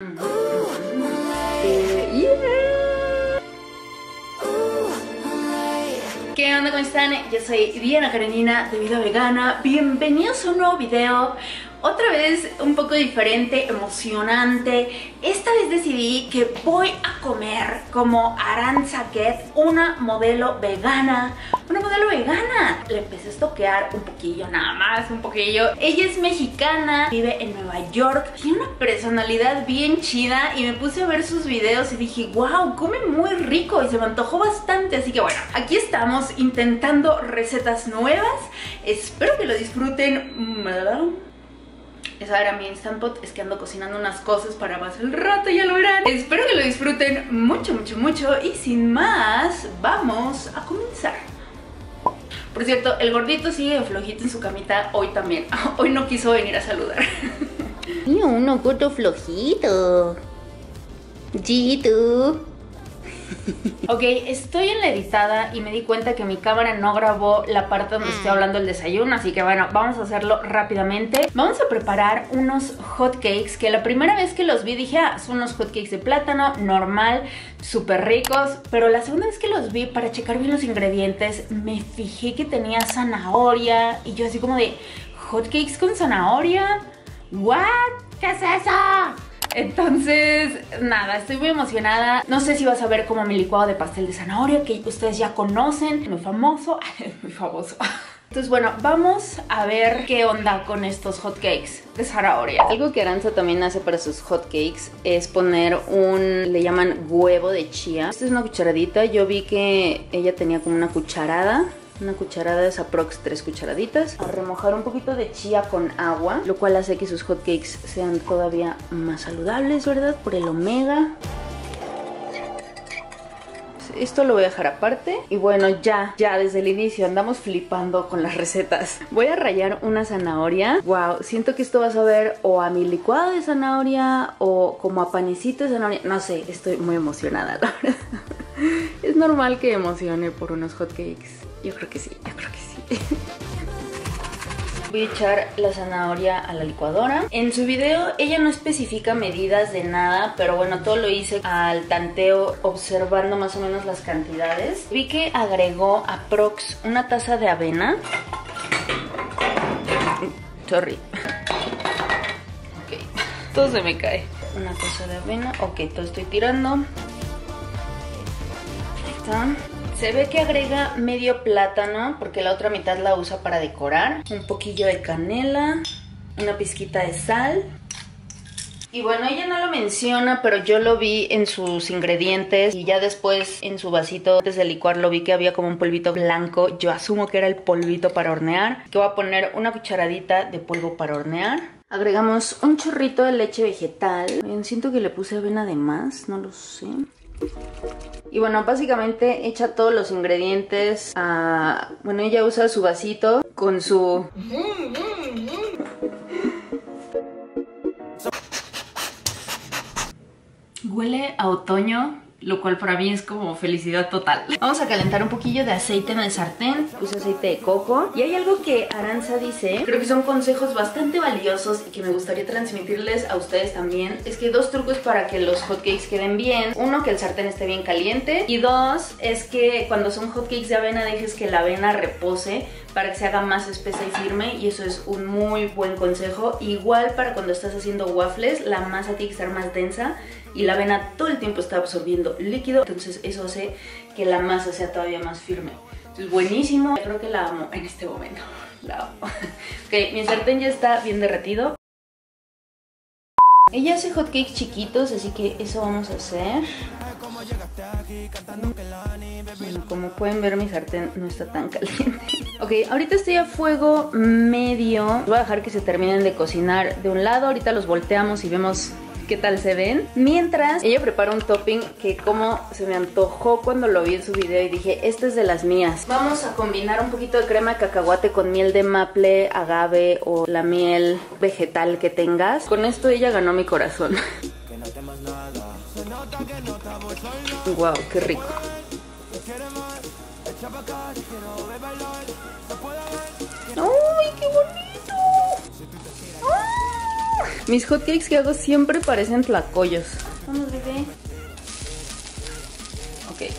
¿Qué onda? ¿Cómo están? Yo soy Diana Karenina de Vida Vegana. Bienvenidos a un nuevo video. Otra vez un poco diferente, emocionante. Esta vez decidí que voy a comer como Arantza Goett, una modelo vegana. ¡Una modelo vegana! Le empecé a stalkear un poquillo, nada más, un poquillo. Ella es mexicana, vive en Nueva York, tiene una personalidad bien chida y me puse a ver sus videos y dije, wow, come muy rico y se me antojó bastante. Así que bueno, aquí estamos intentando recetas nuevas. Espero que lo disfruten. Esa era mi Instant Pot, es que ando cocinando unas cosas para más el rato, ya lo verán. Espero que lo disfruten mucho, mucho, mucho. Y sin más, vamos a comenzar. Por cierto, el gordito sigue flojito en su camita hoy también. Hoy no quiso venir a saludar. Mira, uno gordo flojito. Gito. Ok, estoy en la editada y me di cuenta que mi cámara no grabó la parte donde estoy hablando del desayuno, así que bueno, vamos a hacerlo rápidamente. Vamos a preparar unos hotcakes que la primera vez que los vi dije, ah, son unos hotcakes de plátano, normal, súper ricos, pero la segunda vez que los vi para checar bien los ingredientes me fijé que tenía zanahoria y yo así como de, ¿hotcakes con zanahoria? ¿What? ¿Qué es eso? Entonces, nada, estoy muy emocionada. No sé si vas a ver como mi licuado de pastel de zanahoria, que ustedes ya conocen. Muy famoso, muy famoso. Entonces, bueno, vamos a ver qué onda con estos hotcakes de zanahoria. Algo que Arantza también hace para sus hotcakes es poner un, le llaman huevo de chía. Esta es una cucharadita, yo vi que ella tenía como una cucharada. Una cucharada es aprox 3 cucharaditas. A remojar un poquito de chía con agua, lo cual hace que sus hotcakes sean todavía más saludables, ¿verdad? Por el omega. Esto lo voy a dejar aparte. Y bueno, ya desde el inicio andamos flipando con las recetas. Voy a rallar una zanahoria. Wow, siento que esto va a saber o a mi licuado de zanahoria o como a panecito de zanahoria. No sé, estoy muy emocionada, la verdad. Es normal que emocione por unos hotcakes. Yo creo que sí, yo creo que sí. Voy a echar la zanahoria a la licuadora. En su video ella no especifica medidas de nada, pero bueno, todo lo hice al tanteo, observando más o menos las cantidades. Vi que agregó aprox una taza de avena. Sorry. Ok, todo se me cae. Una taza de avena, ok, todo estoy tirando. Ahí está. Se ve que agrega medio plátano porque la otra mitad la usa para decorar. Un poquillo de canela, una pizquita de sal. Y bueno, ella no lo menciona, pero yo lo vi en sus ingredientes y ya después en su vasito, antes de licuarlo, vi que había como un polvito blanco. Yo asumo que era el polvito para hornear. Que voy a poner una cucharadita de polvo para hornear. Agregamos un chorrito de leche vegetal. Bien, siento que le puse avena de más, no lo sé. Y bueno, básicamente echa todos los ingredientes a... Bueno, ella usa su vasito con su... Huele a otoño, lo cual para mí es como felicidad total. Vamos a calentar un poquillo de aceite en el sartén. Puse aceite de coco. Y hay algo que Arantza dice, creo que son consejos bastante valiosos y que me gustaría transmitirles a ustedes también. Es que hay dos trucos para que los hotcakes queden bien. Uno, que el sartén esté bien caliente. Y dos, es que cuando son hotcakes de avena dejes que la avena repose para que se haga más espesa y firme. Y eso es un muy buen consejo. Igual para cuando estás haciendo waffles, la masa tiene que estar más densa y la avena todo el tiempo está absorbiendo líquido, entonces eso hace que la masa sea todavía más firme. Entonces, buenísimo. Yo creo que la amo en este momento. La amo. Ok, mi sartén ya está bien derretido. Ella hace hotcakes chiquitos, así que eso vamos a hacer. Bueno, como pueden ver, mi sartén no está tan caliente. Ok, ahorita estoy a fuego medio. Voy a dejar que se terminen de cocinar de un lado. Ahorita los volteamos y vemos qué tal se ven. Mientras, ella prepara un topping que como se me antojó cuando lo vi en su video y dije, esta es de las mías. Vamos a combinar un poquito de crema de cacahuate con miel de maple, agave o la miel vegetal que tengas. Con esto ella ganó mi corazón. Wow, qué rico. ¡Ay, qué bonito! ¡Ah! Mis hotcakes que hago siempre parecen tlacoyos. Vamos, bebé. Ok,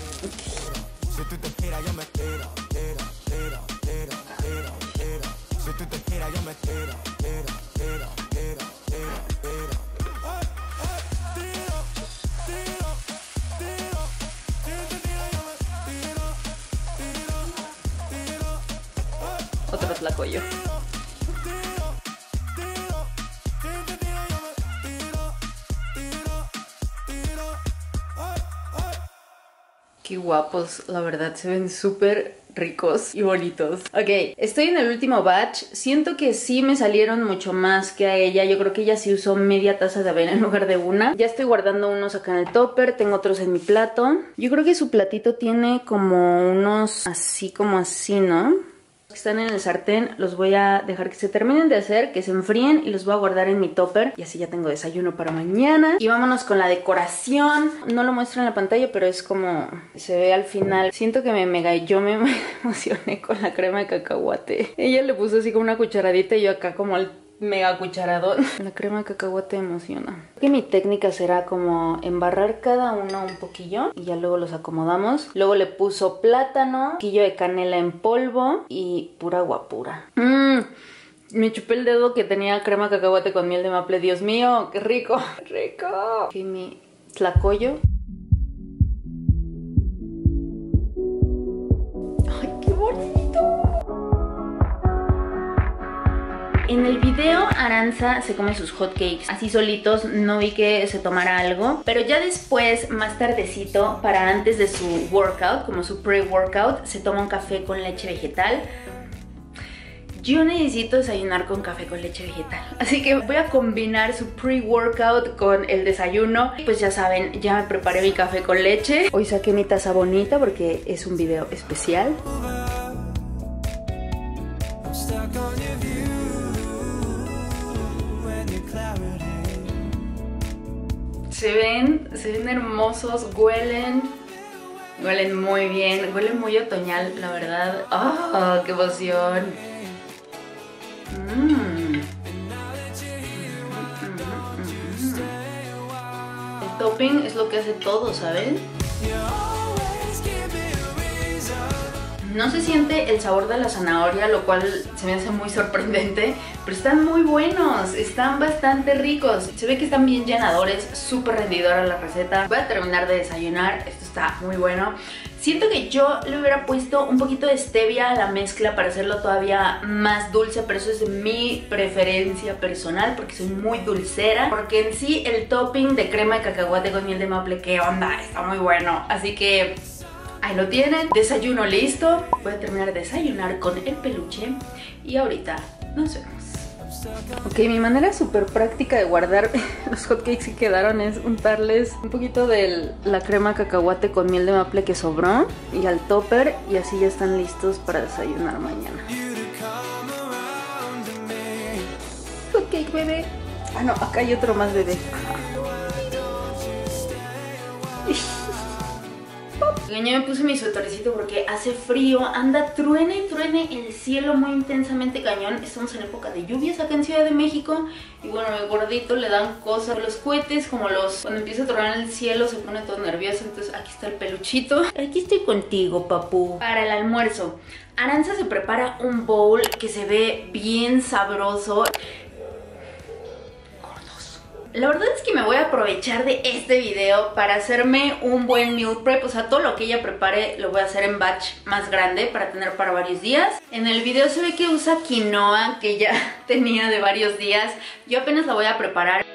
otro tlacoyo. Qué guapos, la verdad, se ven súper ricos y bonitos. Ok, estoy en el último batch. Siento que sí me salieron mucho más que a ella. Yo creo que ella sí usó media taza de avena en lugar de una. Ya estoy guardando unos acá en el topper. Tengo otros en mi plato. Yo creo que su platito tiene como unos así como así, ¿no? Que están en el sartén, los voy a dejar que se terminen de hacer, que se enfríen, y los voy a guardar en mi topper, y así ya tengo desayuno para mañana. Y vámonos con la decoración. No lo muestro en la pantalla, pero es como se ve al final. Siento que yo me emocioné con la crema de cacahuate. Ella le puso así como una cucharadita y yo acá como el mega cucharadón. La crema de cacahuate emociona. Creo que mi técnica será como embarrar cada uno un poquillo y ya luego los acomodamos. Luego le puso plátano, poquillo de canela en polvo y pura guapura. Me chupé el dedo que tenía crema de cacahuate con miel de maple. Dios mío, qué rico, rico. Y mi tlacoyo. Ay, qué bonito. En el video Arantza se come sus hotcakes así solitos, no vi que se tomara algo, pero ya después, más tardecito, para antes de su workout, como su pre-workout, se toma un café con leche vegetal. Yo necesito desayunar con café con leche vegetal, así que voy a combinar su pre-workout con el desayuno. Pues ya saben, ya me preparé mi café con leche. Hoy saqué mi taza bonita porque es un video especial. Se ven hermosos, huelen muy bien, huelen muy otoñal, la verdad. ¡Oh, qué emoción! El topping es lo que hace todo, ¿saben? No se siente el sabor de la zanahoria, lo cual se me hace muy sorprendente, pero están muy buenos, están bastante ricos. Se ve que están bien llenadores, súper rendidora la receta. Voy a terminar de desayunar, esto está muy bueno. Siento que yo le hubiera puesto un poquito de stevia a la mezcla para hacerlo todavía más dulce, pero eso es mi preferencia personal porque soy muy dulcera. Porque en sí el topping de crema de cacahuate con miel de maple, ¿qué onda? Está muy bueno, así que... ahí lo tienen, desayuno listo. Voy a terminar de desayunar con el peluche y ahorita nos vemos. Ok, mi manera súper práctica de guardar los hotcakes que quedaron es untarles un poquito de la crema cacahuate con miel de maple que sobró y al topper, y así ya están listos para desayunar mañana. Hotcake, bebé. Ah, no, acá hay otro más, bebé. Yo me puse mi suétercito porque hace frío, anda truene y truene el cielo muy intensamente cañón. Estamos en época de lluvias acá en Ciudad de México y bueno, mi gordito le dan cosas los cohetes, como los... cuando empieza a tronar el cielo se pone todo nervioso. Entonces aquí está el peluchito. Aquí estoy contigo, papu. Para el almuerzo, Arantza se prepara un bowl que se ve bien sabroso. La verdad es que me voy a aprovechar de este video para hacerme un buen meal prep. O sea, todo lo que ella prepare lo voy a hacer en batch más grande para tener para varios días. En el video se ve que usa quinoa que ya tenía de varios días. Yo apenas la voy a preparar.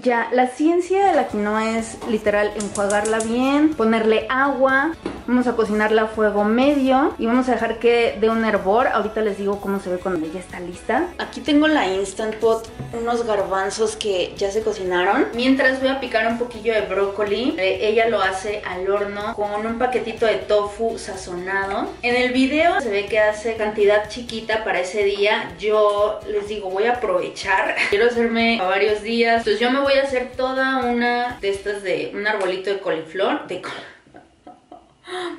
Ya, la ciencia de la quinoa es literal enjuagarla bien, ponerle agua. Vamos a cocinarla a fuego medio y vamos a dejar que dé un hervor. Ahorita les digo cómo se ve cuando ya está lista. Aquí tengo la Instant Pot, unos garbanzos que ya se cocinaron. Mientras voy a picar un poquillo de brócoli. Ella lo hace al horno con un paquetito de tofu sazonado. En el video se ve que hace cantidad chiquita para ese día. Yo les digo, voy a aprovechar. Quiero hacerme a varios días. Entonces yo me voy a hacer toda una de estas de un arbolito de coliflor.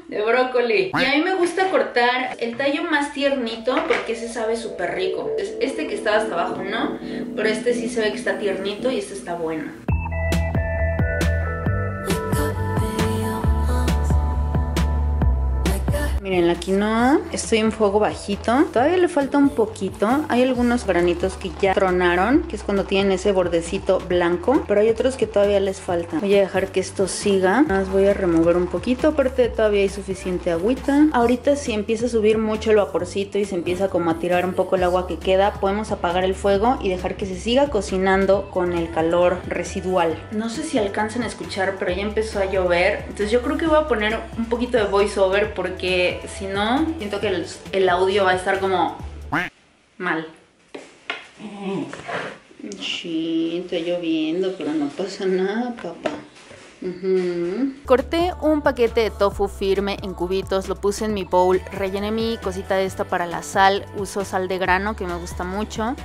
de brócoli. Y a mí me gusta cortar el tallo más tiernito porque ese sabe súper rico. Este que estaba hasta abajo no, pero este sí se ve que está tiernito y este está bueno. Miren, la quinoa, estoy en fuego bajito. Todavía le falta un poquito. Hay algunos granitos que ya tronaron, que es cuando tienen ese bordecito blanco. Pero hay otros que todavía les faltan. Voy a dejar que esto siga. Nada más voy a remover un poquito. Aparte todavía hay suficiente agüita. Ahorita si empieza a subir mucho el vaporcito y se empieza como a tirar un poco el agua que queda, podemos apagar el fuego y dejar que se siga cocinando con el calor residual. No sé si alcanzan a escuchar, pero ya empezó a llover. Entonces yo creo que voy a poner un poquito de voiceover porque... si no, siento que el audio va a estar como mal. Sí, está lloviendo, pero no pasa nada, papá. Corté un paquete de tofu firme en cubitos, lo puse en mi bowl, rellené mi cosita de esta para la sal, uso sal de grano que me gusta mucho.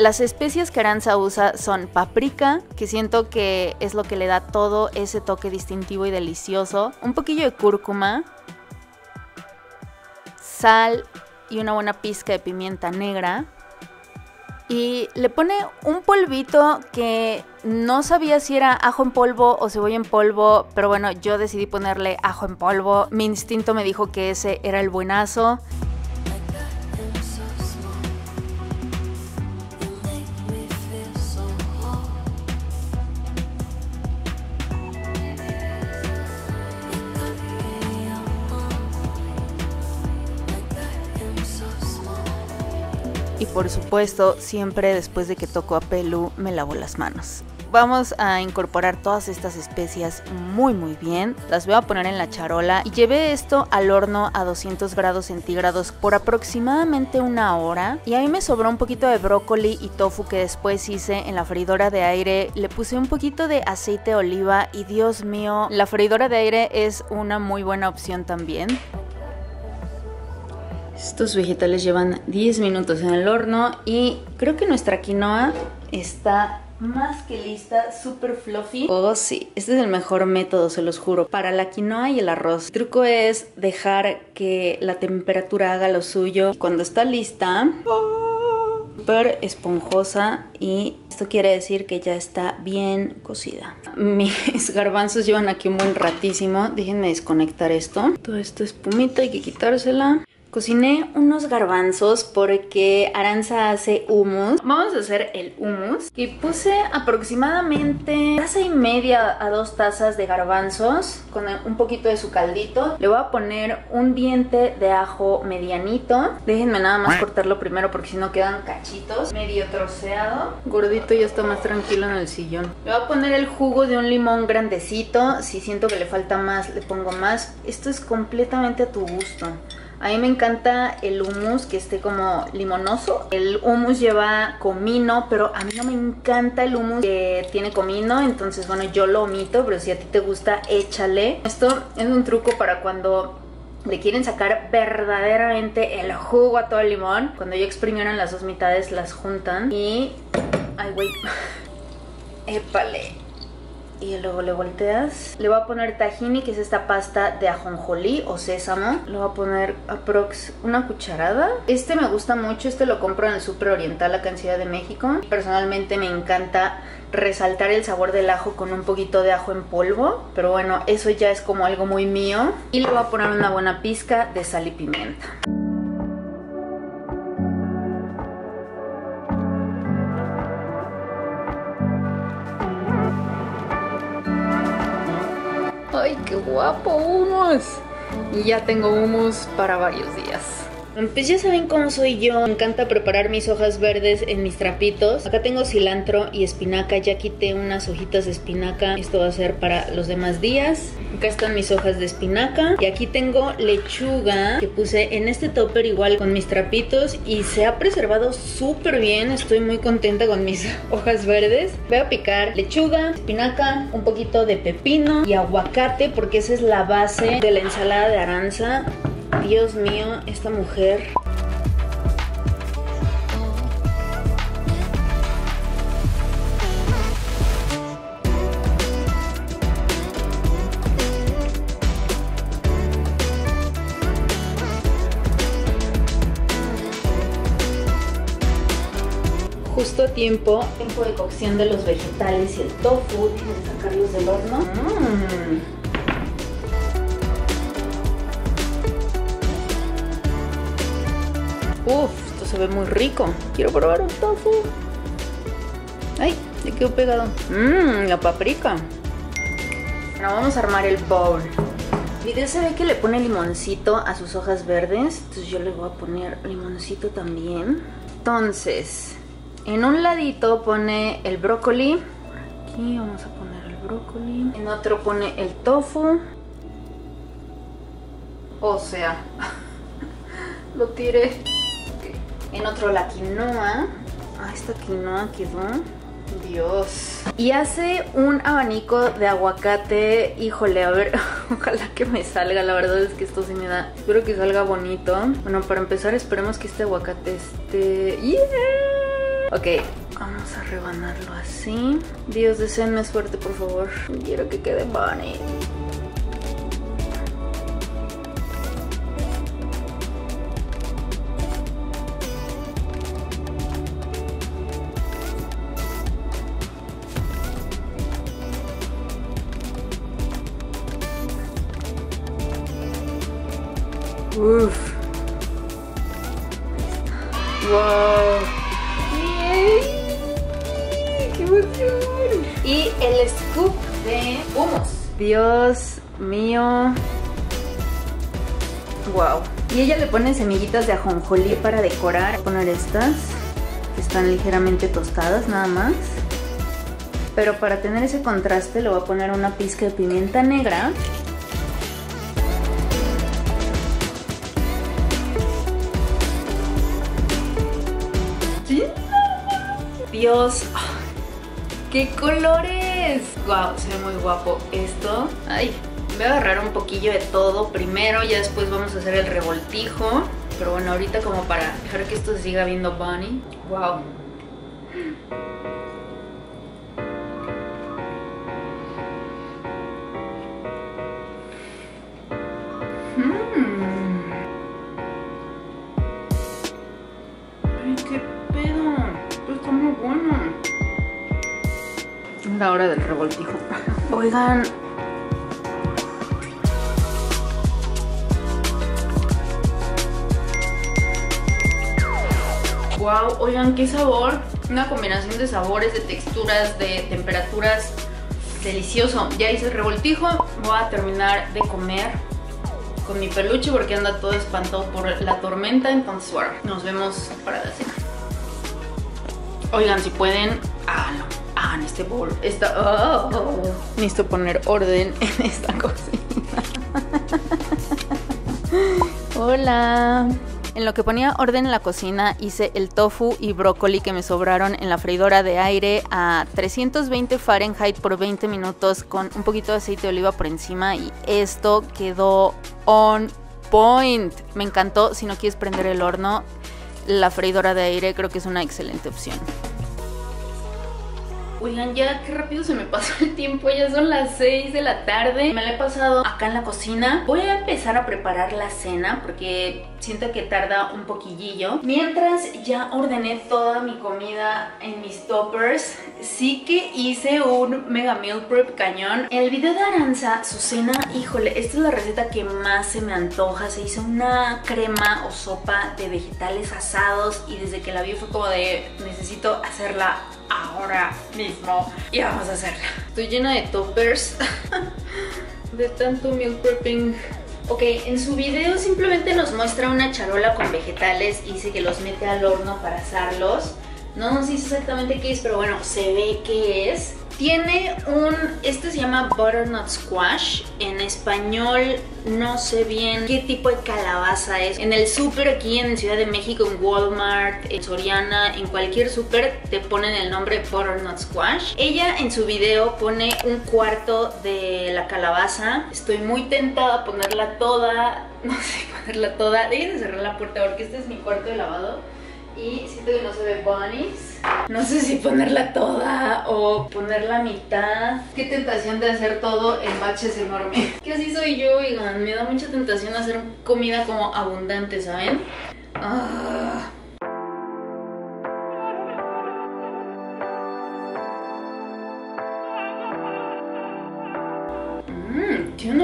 Las especias que Arantza usa son paprika, que siento que es lo que le da todo ese toque distintivo y delicioso. Un poquillo de cúrcuma, sal y una buena pizca de pimienta negra. Y le pone un polvito que no sabía si era ajo en polvo o cebolla en polvo, pero bueno, yo decidí ponerle ajo en polvo. Mi instinto me dijo que ese era el buenazo. Y por supuesto, siempre después de que toco a Pelu, me lavo las manos. Vamos a incorporar todas estas especias muy bien. Las voy a poner en la charola y llevé esto al horno a 200 grados centígrados por aproximadamente una hora. Y a mí me sobró un poquito de brócoli y tofu que después hice en la freidora de aire. Le puse un poquito de aceite de oliva y Dios mío, la freidora de aire es una muy buena opción también. Estos vegetales llevan 10 minutos en el horno y creo que nuestra quinoa está más que lista, súper fluffy. Oh sí, este es el mejor método, se los juro, para la quinoa y el arroz. El truco es dejar que la temperatura haga lo suyo. Cuando está lista, súper esponjosa, y esto quiere decir que ya está bien cocida. Mis garbanzos llevan aquí un buen ratísimo. Déjenme desconectar esto. Toda esta espumita hay que quitársela. Cociné unos garbanzos porque Arantza hace hummus. Vamos a hacer el hummus. Y puse aproximadamente taza y media a 2 tazas de garbanzos con un poquito de su caldito. Le voy a poner un diente de ajo medianito. Déjenme nada más cortarlo primero porque si no quedan cachitos. Medio troceado. Gordito ya está más tranquilo en el sillón. Le voy a poner el jugo de un limón grandecito. Si siento que le falta más, le pongo más. Esto es completamente a tu gusto. A mí me encanta el hummus que esté como limonoso. El hummus lleva comino, pero a mí no me encanta el hummus que tiene comino. Entonces, bueno, yo lo omito, pero si a ti te gusta, échale. Esto es un truco para cuando le quieren sacar verdaderamente el jugo a todo el limón. Cuando ya exprimieron las dos mitades, las juntan y... ay, güey. Épale. Y luego le volteas. Le voy a poner tahini, que es esta pasta de ajonjolí o sésamo. Le voy a poner aprox una cucharada. Este me gusta mucho, este lo compro en el Super Oriental acá en Ciudad de México. Personalmente me encanta resaltar el sabor del ajo con un poquito de ajo en polvo. Pero bueno, eso ya es como algo muy mío. Y le voy a poner una buena pizca de sal y pimienta. ¡Ay, qué guapo hummus! Y ya tengo hummus para varios días. Pues ya saben cómo soy yo. Me encanta preparar mis hojas verdes en mis trapitos. Acá tengo cilantro y espinaca. Ya quité unas hojitas de espinaca. Esto va a ser para los demás días. Acá están mis hojas de espinaca. Y aquí tengo lechuga que puse en este topper igual con mis trapitos. Y se ha preservado súper bien. Estoy muy contenta con mis hojas verdes. Voy a picar lechuga, espinaca, un poquito de pepino y aguacate. Porque esa es la base de la ensalada de Arantza. Dios mío, esta mujer. justo tiempo. Tiempo de cocción de los vegetales y el tofu. Tienes que sacarlos del horno. Uf, esto se ve muy rico. Quiero probar un tofu. Ay, le quedó pegado. La paprika. Ahora vamos a armar el bowl. El video se ve que le pone limoncito a sus hojas verdes, entonces yo le voy a poner limoncito también. Entonces, en un ladito pone el brócoli. Por aquí vamos a poner el brócoli. En otro pone el tofu. O sea, lo tiré. En otro la quinoa. Ah, esta quinoa quedó. Dios. Y hace un abanico de aguacate. Híjole, a ver, ojalá que me salga. La verdad es que esto sí me da. Espero que salga bonito. Bueno, para empezar, esperemos que este aguacate esté... ¡Yeah! Ok, vamos a rebanarlo así. Dios, deseenme suerte, por favor. Quiero que quede bonito. Uff. Wow. ¡Yay! ¡Qué emoción! Y el scoop de hummus. Dios mío. Wow. Y ella le pone semillitas de ajonjolí para decorar. Voy a poner estas que están ligeramente tostadas nada más. Pero para tener ese contraste le voy a poner una pizca de pimienta negra. Dios, oh, ¡qué colores! ¡Guau! Wow, se ve muy guapo esto. Ay, voy a agarrar un poquillo de todo primero, ya después vamos a hacer el revoltijo. Pero bueno, ahorita como para dejar que esto se siga viendo bunny. ¡Wow! ¡Ay, qué pedo! Está muy bueno. Es la hora del revoltijo. Oigan. Wow, oigan, qué sabor. Una combinación de sabores, de texturas, de temperaturas. Delicioso. Ya hice el revoltijo. Voy a terminar de comer con mi peluche porque anda todo espantado por la tormenta. Entonces, bueno, nos vemos para la cena. Oigan, si pueden, háganlo. Hagan este bowl. Necesito poner orden en esta cocina. Hola. En lo que ponía orden en la cocina, hice el tofu y brócoli que me sobraron en la freidora de aire a 320 Fahrenheit por 20 minutos con un poquito de aceite de oliva por encima y esto quedó on point. Me encantó. Si no quieres prender el horno, la freidora de aire creo que es una excelente opción. Oigan, ya qué rápido se me pasó el tiempo. Ya son las 6 de la tarde. Me la he pasado acá en la cocina. Voy a empezar a preparar la cena porque siento que tarda un poquillillo. Mientras ya ordené toda mi comida en mis toppers. Sí que hice un mega meal prep cañón. El video de Arantza, su cena, híjole, esta es la receta que más se me antoja. Se hizo una crema o sopa de vegetales asados y desde que la vi fue como de necesito hacerla ahora mismo. Y vamos a hacerla. Estoy llena de toppers de tanto meal prepping. Ok, en su video simplemente nos muestra una charola con vegetales y dice que los mete al horno para asarlos. No nos dice exactamente qué es, pero bueno, se ve qué es. Tiene un... este se llama butternut squash. En español no sé bien qué tipo de calabaza es. En el súper aquí en Ciudad de México, en Walmart, en Soriana, en cualquier súper te ponen el nombre butternut squash. Ella en su video pone un cuarto de la calabaza. Estoy muy tentada a ponerla toda. No sé, ponerla toda. Dejen de cerrar la puerta porque este es mi cuarto de lavado. Y siento que no se ve bunnies. No sé si ponerla toda o ponerla a mitad. Qué tentación de hacer todo en baches enormes. Que así soy yo, oigan. Me da mucha tentación hacer comida como abundante, ¿saben?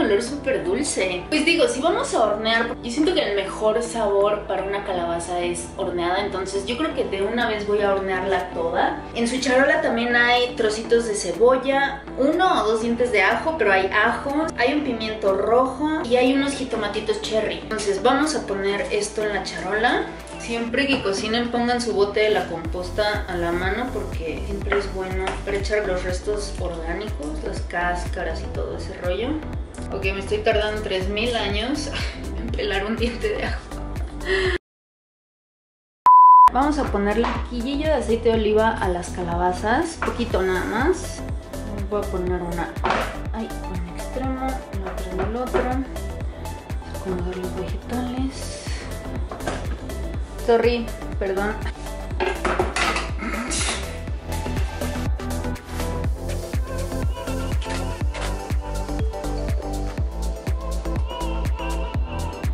olor súper dulce. Pues digo, si vamos a hornear, yo siento que el mejor sabor para una calabaza es horneada, entonces yo creo que de una vez voy a hornearla toda. En su charola también hay trocitos de cebolla, 1 o 2 dientes de ajo, pero hay ajo, hay un pimiento rojo y hay unos jitomatitos cherry. Entonces vamos a poner esto en la charola. Siempre que cocinen pongan su bote de la composta a la mano porque siempre es bueno para echar los restos orgánicos, las cáscaras y todo ese rollo. Ok, me estoy tardando 3000 años en pelar un diente de ajo. Vamos a ponerle un poquillo de aceite de oliva a las calabazas, poquito nada más. Voy a poner una ahí en el extremo, la otra en el otro. Vamos a acomodar los vegetales. Sorry, perdón.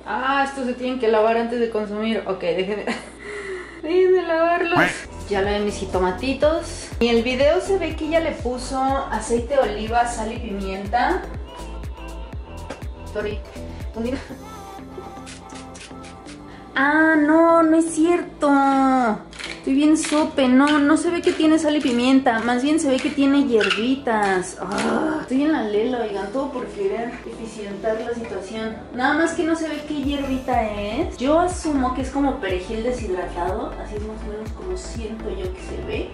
Ah, estos se tienen que lavar antes de consumir. Ok, déjenme lavarlos. Ya lavé mis jitomatitos. En el video se ve que ella le puso aceite de oliva, sal y pimienta. Sorry. Ah, no, no es cierto. Estoy bien sope. No, no se ve que tiene sal y pimienta. Más bien se ve que tiene hierbitas. Oh, estoy en la lela, oigan. Todo por querer eficientar la situación. Nada más que no se ve qué hierbita es. Yo asumo que es como perejil deshidratado. Así es más o menos como siento yo que se ve.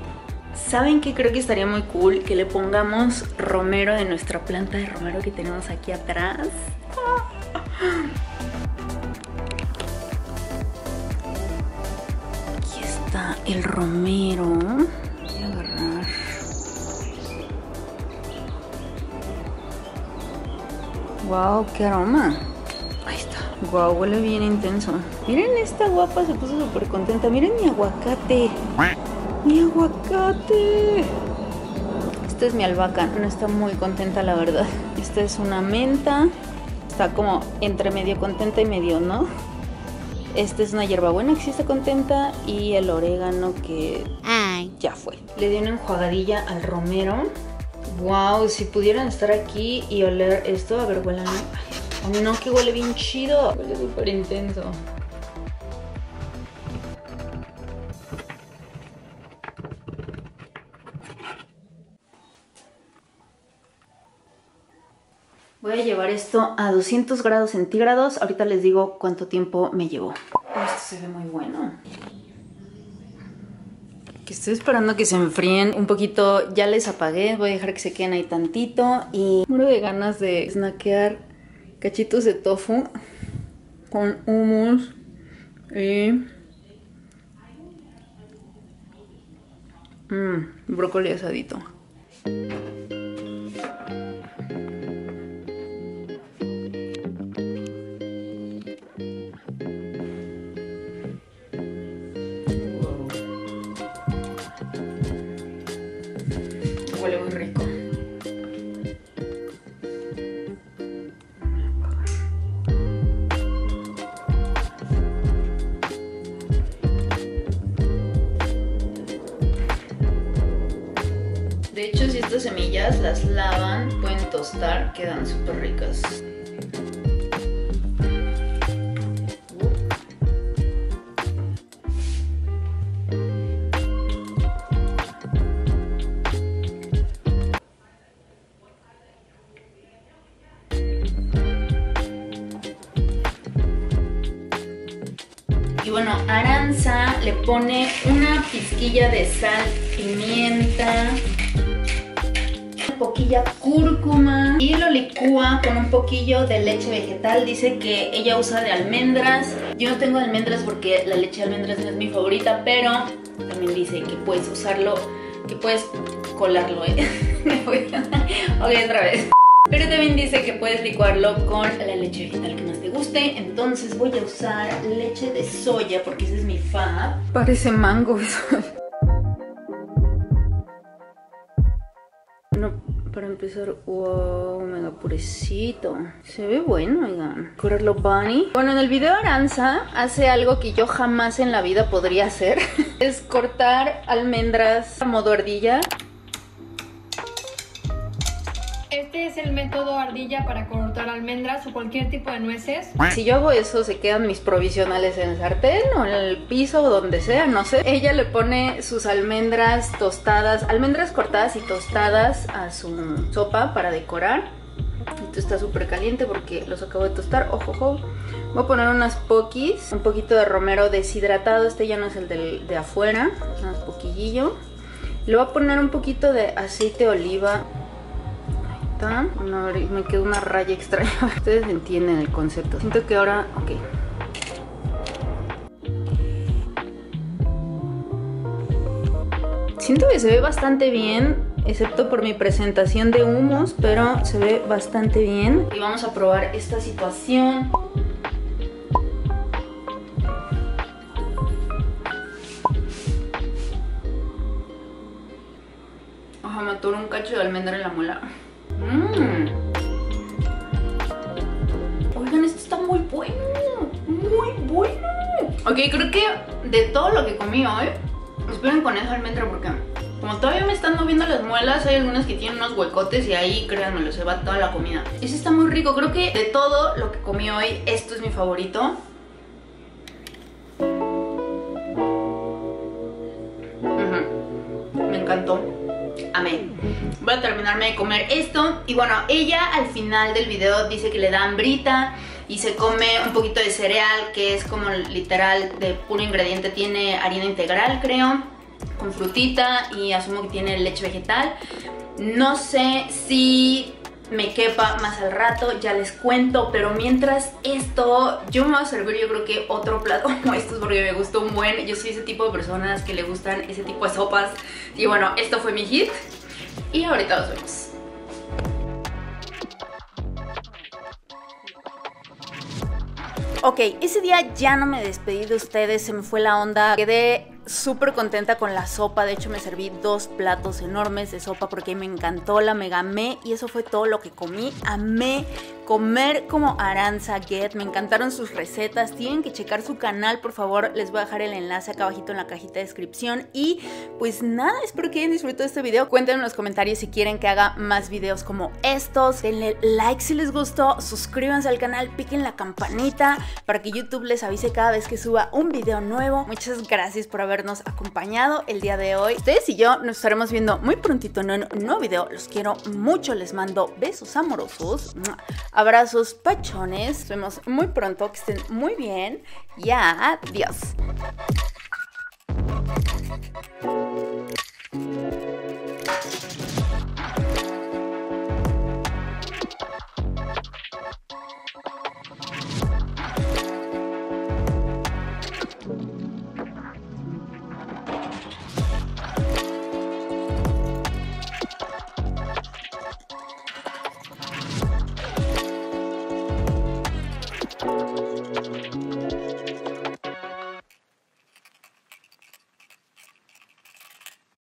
¿Saben qué? Creo que estaría muy cool que le pongamos romero de nuestra planta de romero que tenemos aquí atrás. El romero, voy a agarrar. Wow, qué aroma. Ahí está. Wow, huele bien intenso. Miren, esta guapa se puso súper contenta. Miren mi aguacate. Mi aguacate. Esta es mi albahaca. No está muy contenta, la verdad. Esta es una menta. Está como entre medio contenta y medio, ¿no? Esta es una hierbabuena que sí está contenta y el orégano que ya fue. Le di una enjuagadilla al romero. Wow, si pudieran estar aquí y oler esto, a ver, huélanlo. Ay, no, que huele bien chido. Huele súper intenso. Voy a llevar esto a 200 grados centígrados. Ahorita les digo cuánto tiempo me llevó. Esto se ve muy bueno. Que estoy esperando que se enfríen un poquito. Ya les apagué. Voy a dejar que se queden ahí tantito. Y muero de ganas de snackear cachitos de tofu con hummus y brócoli asadito. Huele muy rico. De hecho, si estas semillas las lavan, pueden tostar, quedan súper ricas. Y bueno, Arantza le pone una pizquilla de sal, pimienta, una poquilla cúrcuma y lo licúa con un poquillo de leche vegetal. Dice que ella usa de almendras. Yo no tengo almendras porque la leche de almendras no es mi favorita, pero también dice que puedes usarlo, que puedes colarlo, ¿eh? Ok, otra vez. Pero también dice que puedes licuarlo con la leche vegetal que más te guste. Entonces voy a usar leche de soya porque ese es mi fab. Parece mango eso. No, para empezar, wow, mega purecito. Se ve bueno, oigan. Curarlo bunny. Bueno, en el video Arantza hace algo que yo jamás en la vida podría hacer. Es cortar almendras a modo ardilla. Este es es el método ardilla para cortar almendras o cualquier tipo de nueces. Si yo hago eso, se quedan mis provisionales en el sartén o en el piso o donde sea, no sé. Ella le pone sus almendras tostadas, almendras cortadas y tostadas a su sopa para decorar. Esto está súper caliente porque los acabo de tostar. Ojo, ojo. Voy a poner unas poquis, un poquito de romero deshidratado. Este ya no es el de afuera. Unos poquillillos. Le voy a poner un poquito de aceite de oliva. Ahí está. No, me quedó una raya extraña. Ustedes entienden el concepto. Siento que ahora... Ok. Siento que se ve bastante bien, excepto por mi presentación de humos, pero se ve bastante bien. Y vamos a probar esta situación. Ojo, me atoró un cacho de almendra en la muela. Oigan, esto está muy bueno. Muy bueno. Ok, creo que de todo lo que comí hoy, esperen con esa almendra porque... como todavía me están moviendo las muelas, hay algunas que tienen unos huecotes y ahí, créanmelo, se va toda la comida. Eso está muy rico. Creo que de todo lo que comí hoy, esto es mi favorito. Me encantó. Amén. Voy a terminarme de comer esto. Y bueno, ella al final del video dice que le da hambrita y se come un poquito de cereal, que es como literal de puro ingrediente. Tiene harina integral, creo, con frutita, y asumo que tiene leche vegetal. No sé si me quepa más al rato, ya les cuento, pero mientras esto, yo me voy a servir yo creo que otro plato como estos porque me gustó un buen. Yo soy ese tipo de personas que le gustan ese tipo de sopas. Y bueno, esto fue mi hit y ahorita nos vemos. Ok, ese día ya no me despedí de ustedes, se me fue la onda, quedé súper contenta con la sopa. De hecho me serví 2 platos enormes de sopa porque me encantó, la mega amé, y eso fue todo lo que comí. Amé comer como Arantza Goett, me encantaron sus recetas, tienen que checar su canal, por favor, les voy a dejar el enlace acá abajito en la cajita de descripción. Y pues nada, espero que hayan disfrutado este video, cuéntenme en los comentarios si quieren que haga más videos como estos, denle like si les gustó, suscríbanse al canal, piquen la campanita para que YouTube les avise cada vez que suba un video nuevo. Muchas gracias por habernos acompañado el día de hoy. Ustedes y yo nos estaremos viendo muy prontito en un nuevo video, los quiero mucho, les mando besos amorosos, abrazos pachones, nos vemos muy pronto, que estén muy bien y adiós.